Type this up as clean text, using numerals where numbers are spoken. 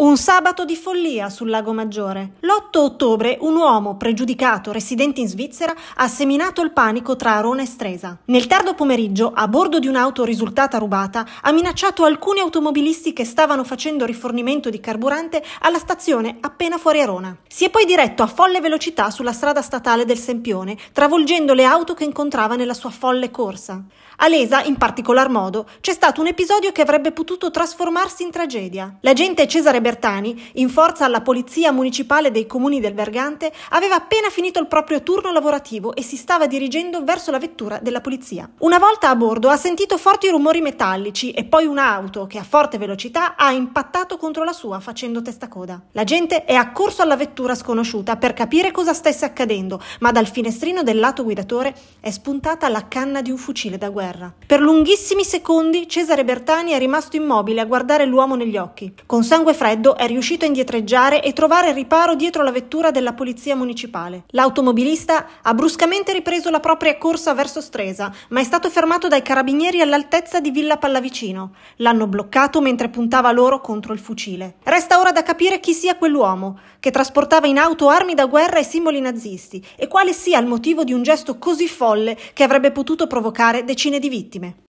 Un sabato di follia sul Lago Maggiore. L'8 ottobre un uomo pregiudicato residente in Svizzera ha seminato il panico tra Arona e Stresa. Nel tardo pomeriggio, a bordo di un'auto risultata rubata, ha minacciato alcuni automobilisti che stavano facendo rifornimento di carburante alla stazione appena fuori Arona. Si è poi diretto a folle velocità sulla strada statale del Sempione, travolgendo le auto che incontrava nella sua folle corsa. A Lesa, in particolar modo, c'è stato un episodio che avrebbe potuto trasformarsi in tragedia. L'agente Cesare Bertani, in forza alla polizia municipale dei comuni del Vergante, aveva appena finito il proprio turno lavorativo e si stava dirigendo verso la vettura della polizia. Una volta a bordo ha sentito forti rumori metallici e poi un'auto che a forte velocità ha impattato contro la sua facendo testacoda. L'agente è accorso alla vettura sconosciuta per capire cosa stesse accadendo, ma dal finestrino del lato guidatore è spuntata la canna di un fucile da guerra. Per lunghissimi secondi Cesare Bertani è rimasto immobile a guardare l'uomo negli occhi. Con sangue freddo è riuscito a indietreggiare e trovare riparo dietro la vettura della polizia municipale. L'automobilista ha bruscamente ripreso la propria corsa verso Stresa, ma è stato fermato dai carabinieri all'altezza di Villa Pallavicino. L'hanno bloccato mentre puntava loro contro il fucile. Resta ora da capire chi sia quell'uomo, che trasportava in auto armi da guerra e simboli nazisti, e quale sia il motivo di un gesto così folle che avrebbe potuto provocare decine di vittime.